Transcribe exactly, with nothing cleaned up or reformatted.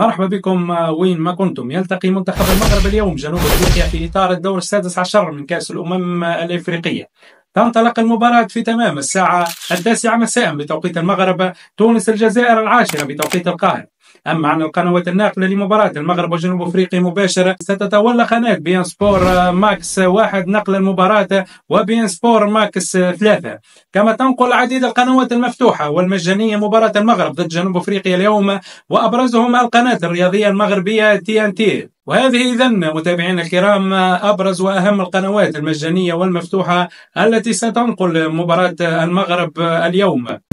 مرحبا بكم وين ما كنتم. يلتقي منتخب المغرب اليوم جنوب افريقيا في اطار الدور السادس عشر من كاس الامم الافريقيه. تنطلق المباراة في تمام الساعة التاسعة مساء بتوقيت المغرب، تونس الجزائر العاشرة بتوقيت القاهرة. أما عن القنوات الناقلة لمباراة المغرب وجنوب أفريقيا مباشرة، ستتولى قناة بي ان سبور ماكس واحد نقل المباراة وبي ان سبور ماكس ثلاثة، كما تنقل عديد القنوات المفتوحة والمجانية مباراة المغرب ضد جنوب أفريقيا اليوم، وأبرزهما القناة الرياضية المغربية تي ان تي. وهذه إذن متابعينا الكرام أبرز وأهم القنوات المجانية والمفتوحة التي ستنقل مباراة المغرب اليوم.